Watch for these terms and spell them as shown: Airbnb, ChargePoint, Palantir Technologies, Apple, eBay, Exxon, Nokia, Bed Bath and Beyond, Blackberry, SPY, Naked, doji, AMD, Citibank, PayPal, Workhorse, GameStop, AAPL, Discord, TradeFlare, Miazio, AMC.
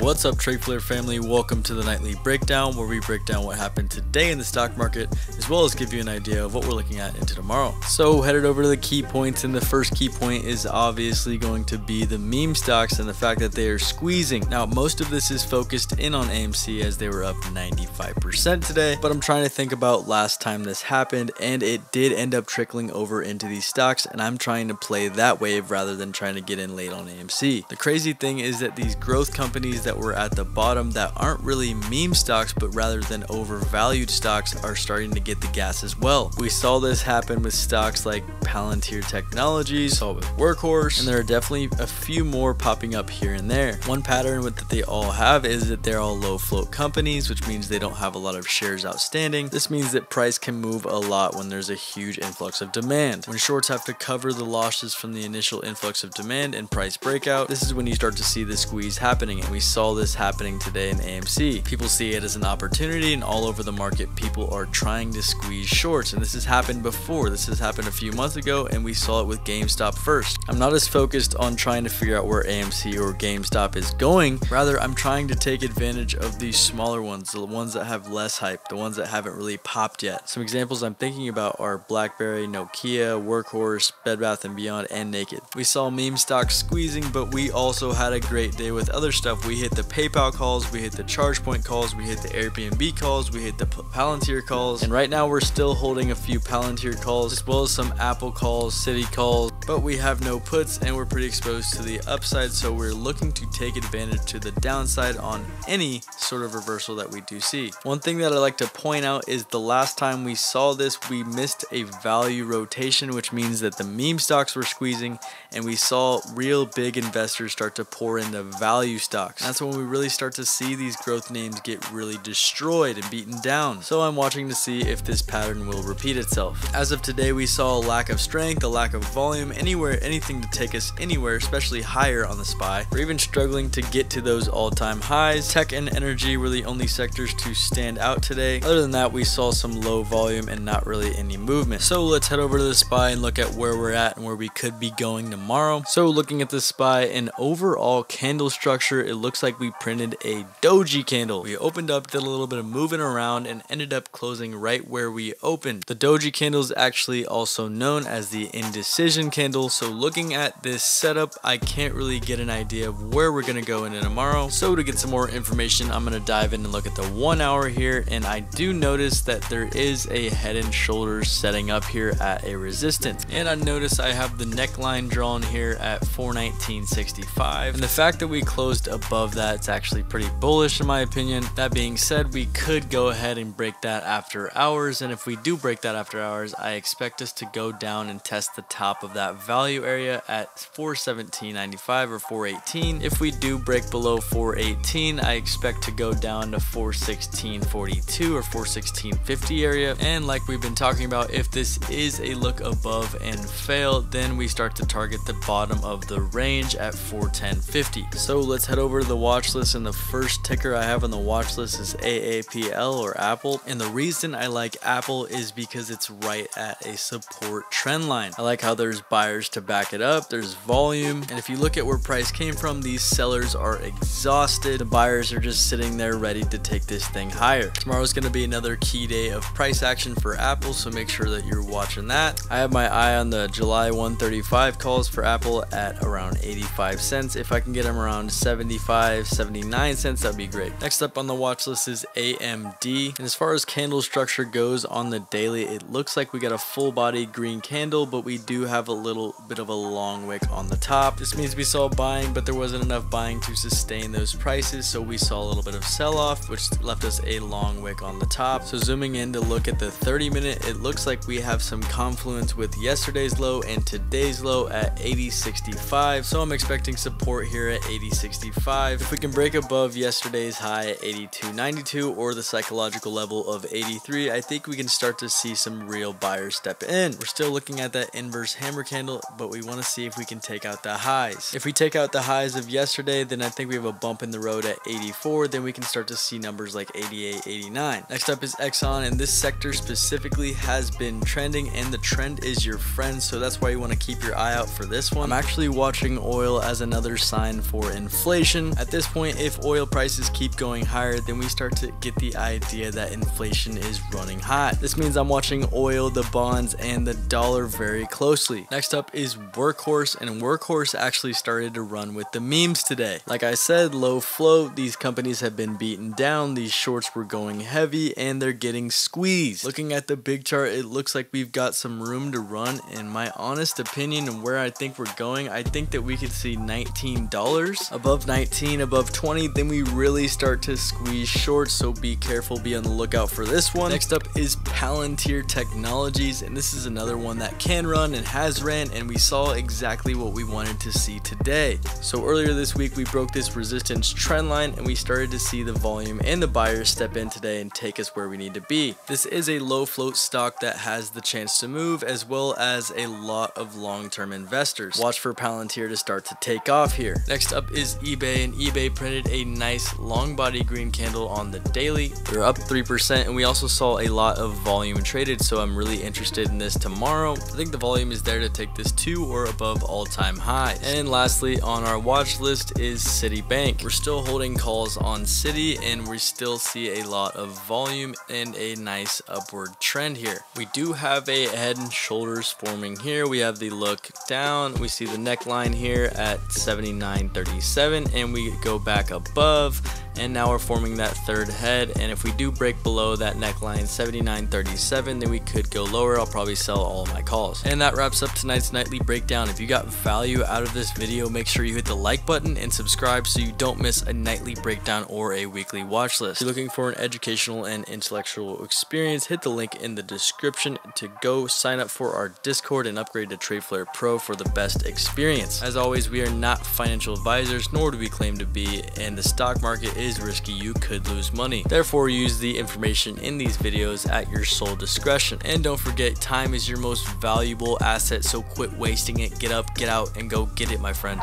What's up, TradeFlare family? Welcome to the nightly breakdown, where we break down what happened today in the stock market, as well as give you an idea of what we're looking at into tomorrow. So headed over to the key points, and the first key point is obviously going to be the meme stocks and the fact that they are squeezing. Now, most of this is focused in on AMC as they were up 95% today, but I'm trying to think about last time this happened, and it did end up trickling over into these stocks, and I'm trying to play that wave rather than trying to get in late on AMC. The crazy thing is that these growth companies that were at the bottom, that aren't really meme stocks but rather than overvalued stocks, are starting to get the gas as well. We saw this happen with stocks like Palantir Technologies, saw it with Workhorse, and there are definitely a few more popping up here and there. One pattern that they all have is that they're all low float companies, which means they don't have a lot of shares outstanding. This means that price can move a lot when there's a huge influx of demand. When shorts have to cover the losses from the initial influx of demand and price breakout, this is when you start to see the squeeze happening, and we saw this happening today in AMC. People see it as an opportunity, and all over the market people are trying to squeeze shorts, and this has happened before. This has happened a few months ago, and we saw it with GameStop first. I'm not as focused on trying to figure out where AMC or GameStop is going. Rather, I'm trying to take advantage of these smaller ones, the ones that have less hype, the ones that haven't really popped yet. Some examples I'm thinking about are Blackberry, Nokia, Workhorse, Bed Bath and Beyond, and Naked. We saw meme stocks squeezing, but we also had a great day with other stuff. We hit the PayPal calls, we hit the ChargePoint calls, we hit the Airbnb calls, we hit the Palantir calls, and right now we're still holding a few Palantir calls, as well as some Apple calls, Citi calls, but we have no puts, and we're pretty exposed to the upside, so we're looking to take advantage to the downside on any sort of reversal that we do see. One thing that I like to point out is the last time we saw this, we missed a value rotation, which means that the meme stocks were squeezing, and we saw real big investors start to pour into value stocks. That's when we really start to see these growth names get really destroyed and beaten down. So I'm watching to see if this pattern will repeat itself. As of today, we saw a lack of strength, a lack of volume, anything to take us anywhere, especially higher on the SPY. We're even struggling to get to those all-time highs. Tech and energy were the only sectors to stand out today. Other than that, we saw some low volume and not really any movement. So let's head over to the SPY and look at where we're at and where we could be going tomorrow. So looking at the SPY and overall candle structure, it looks like we printed a doji candle. We opened up, did a little bit of moving around, and ended up closing right where we opened. The doji candle is actually also known as the indecision candle. So looking at this setup, I can't really get an idea of where we're gonna go into tomorrow. So to get some more information, I'm gonna dive in and look at the 1 hour here, and I do notice that there is a head and shoulders setting up here at a resistance, and I notice I have the neckline drawn here at 419.65, and the fact that we closed above that, it's actually pretty bullish in my opinion. That being said, we could go ahead and break that after hours, and if we do break that after hours, I expect us to go down and test the top of that value area at 417.95 or 418. If we do break below 418, I expect to go down to 416.42 or 416.50 area, and like we've been talking about, if this is a look above and fail, then we start to target the bottom of the range at 410.50. So let's head over to the watch list, and the first ticker I have on the watch list is AAPL or Apple, and the reason I like Apple is because it's right at a support trend line. I like how there's buyers to back it up, there's volume, and if you look at where price came from, these sellers are exhausted, the buyers are just sitting there ready to take this thing higher. Tomorrow's going to be another key day of price action for Apple, so make sure that you're watching that. I have my eye on the July 135 calls for Apple at around 85 cents. If I can get them around 75, 79 cents, that'd be great. Next up on the watch list is AMD, and as far as candle structure goes on the daily, it looks like we got a full body green candle, but we do have a little bit of a long wick on the top. This means we saw buying, but there wasn't enough buying to sustain those prices, so we saw a little bit of sell-off, which left us a long wick on the top. So zooming in to look at the 30 minute, it looks like we have some confluence with yesterday's low and today's low at 80.65, so I'm expecting support here at 80.65. If we can break above yesterday's high at 82.92 or the psychological level of 83, I think we can start to see some real buyers step in. We're still looking at that inverse hammer candle, but we want to see if we can take out the highs. If we take out the highs of yesterday, then I think we have a bump in the road at 84. Then we can start to see numbers like 88, 89. Next up is Exxon, and this sector specifically has been trending, and the trend is your friend, so that's why you want to keep your eye out for this one. I'm actually watching oil as another sign for inflation. At this point, if oil prices keep going higher, then we start to get the idea that inflation is running hot. This means I'm watching oil, the bonds, and the dollar very closely. Next up is Workhorse, and Workhorse actually started to run with the memes today. Like I said, low float, these companies have been beaten down, these shorts were going heavy, and they're getting squeezed. Looking at the big chart, it looks like we've got some room to run. In my honest opinion and where I think we're going, I think that we could see $19, above 19, above 20, then we really start to squeeze short, so be careful, be on the lookout for this one. Next up is Palantir Technologies, and this is another one that can run and has ran, and we saw exactly what we wanted to see today. So earlier this week, we broke this resistance trend line, and we started to see the volume and the buyers step in today and take us where we need to be. This is a low float stock that has the chance to move, as well as a lot of long-term investors. Watch for Palantir to start to take off here. Next up is eBay, and eBay printed a nice long body green candle on the daily. We're up 3%, and we also saw a lot of volume traded, so I'm really interested in this tomorrow. I think the volume is there to take this to or above all-time highs. And lastly, on our watch list is Citibank. We're still holding calls on Citi, and we still see a lot of volume and a nice upward trend here. We do have a head and shoulders forming here. We have the look down, we see the neckline here at 79.37, and we go back above, and now we're forming that third head. And if we do break below that neckline 79.37, then we could go lower. I'll probably sell all of my calls. And that wraps up tonight's nightly breakdown. If you got value out of this video, make sure you hit the like button and subscribe so you don't miss a nightly breakdown or a weekly watch list. If you're looking for an educational and intellectual experience, hit the link in the description to go sign up for our Discord and upgrade to TradeFlare Pro for the best experience. As always, we are not financial advisors, nor do we claim to be, and the stock market is risky. You could lose money. Therefore, use the information in these videos at your sole discretion. And don't forget, time is your most valuable asset, so quit wasting it. Get up, get out, and go get it, my friend.